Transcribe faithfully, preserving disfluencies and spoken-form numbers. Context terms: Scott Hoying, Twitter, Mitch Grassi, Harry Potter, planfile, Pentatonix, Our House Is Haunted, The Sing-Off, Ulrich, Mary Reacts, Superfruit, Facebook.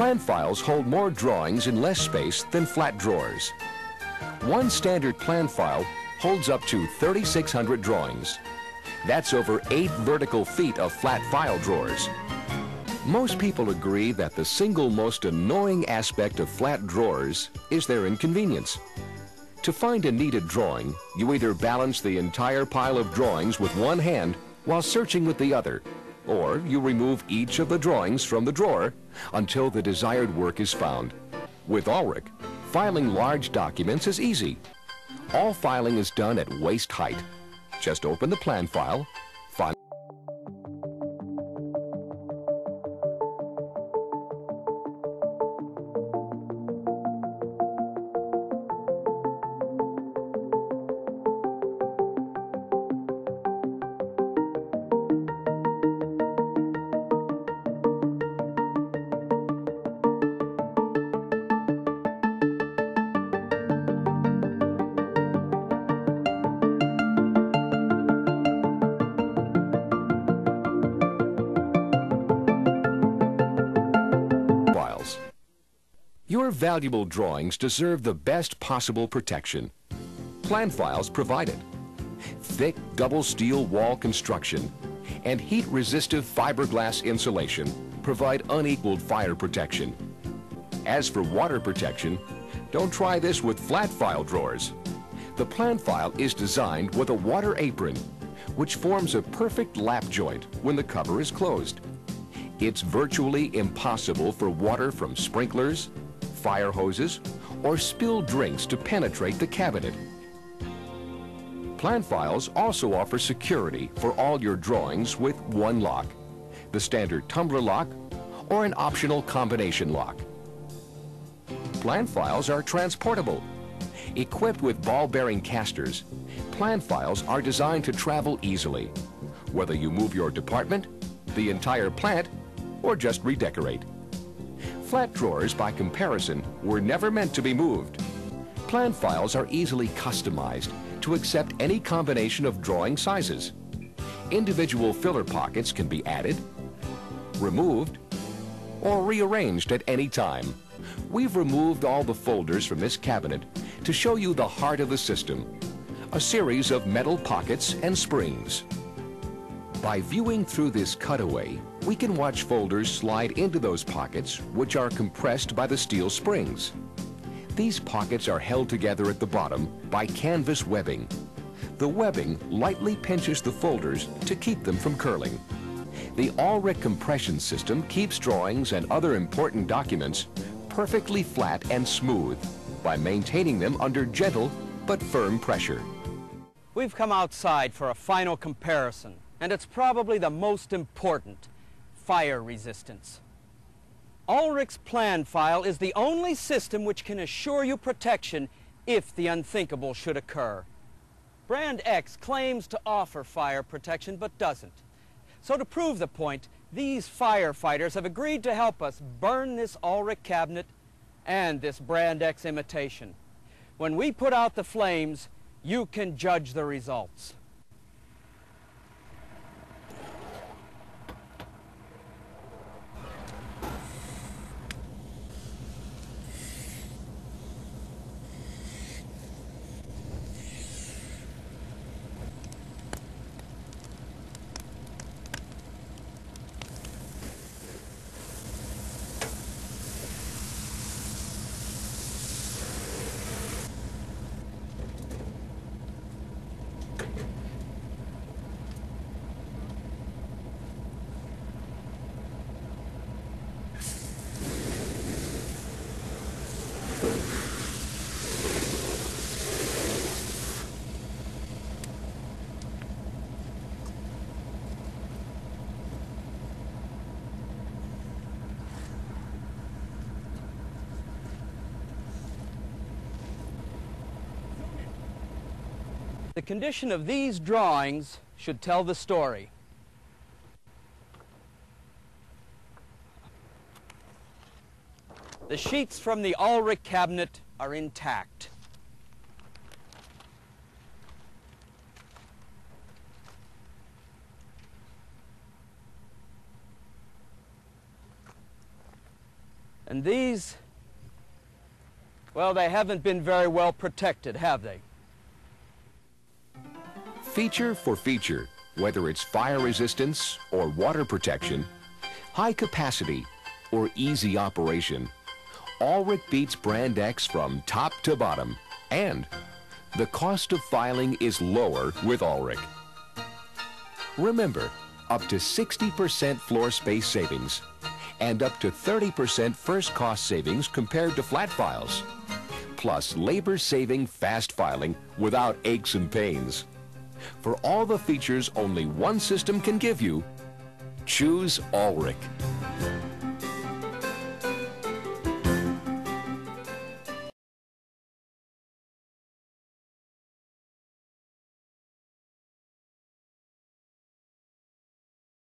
Plan files hold more drawings in less space than flat drawers. One standard plan file holds up to thirty-six hundred drawings. That's over eight vertical feet of flat file drawers. Most people agree that the single most annoying aspect of flat drawers is their inconvenience. To find a needed drawing, you either balance the entire pile of drawings with one hand while searching with the other, or you remove each of the drawings from the drawer until the desired work is found. With Ulrich, filing large documents is easy. All filing is done at waist height. Just open the plan file, file. Your valuable drawings deserve the best possible protection. Plan files provided. Thick double steel wall construction and heat-resistive fiberglass insulation provide unequaled fire protection. As for water protection, don't try this with flat file drawers. The plan file is designed with a water apron, which forms a perfect lap joint when the cover is closed. It's virtually impossible for water from sprinklers, fire hoses, or spilled drinks to penetrate the cabinet. Plan files also offer security for all your drawings with one lock, the standard tumbler lock or an optional combination lock. Plan files are transportable. Equipped with ball bearing casters, plan files are designed to travel easily, whether you move your department, the entire plant, or just redecorate. Flat drawers, by comparison, were never meant to be moved. Plan files are easily customized to accept any combination of drawing sizes. Individual filler pockets can be added, removed, or rearranged at any time. We've removed all the folders from this cabinet to show you the heart of the system, a series of metal pockets and springs. By viewing through this cutaway, we can watch folders slide into those pockets, which are compressed by the steel springs. These pockets are held together at the bottom by canvas webbing. The webbing lightly pinches the folders to keep them from curling. The Ulrich compression system keeps drawings and other important documents perfectly flat and smooth by maintaining them under gentle but firm pressure. We've come outside for a final comparison, and it's probably the most important: fire resistance. Ulrich's plan file is the only system which can assure you protection if the unthinkable should occur. Brand X claims to offer fire protection but doesn't. So to prove the point, these firefighters have agreed to help us burn this Ulrich cabinet and this Brand X imitation. When we put out the flames, you can judge the results. The condition of these drawings should tell the story. The sheets from the Ulrich cabinet are intact. And these, well, they haven't been very well protected, have they? Feature for feature, whether it's fire resistance or water protection, high capacity or easy operation, Ulrich beats Brand X from top to bottom. And the cost of filing is lower with Ulrich. Remember, up to sixty percent floor space savings and up to thirty percent first cost savings compared to flat files, plus labor-saving fast filing without aches and pains. For all the features only one system can give you, choose Ulrich.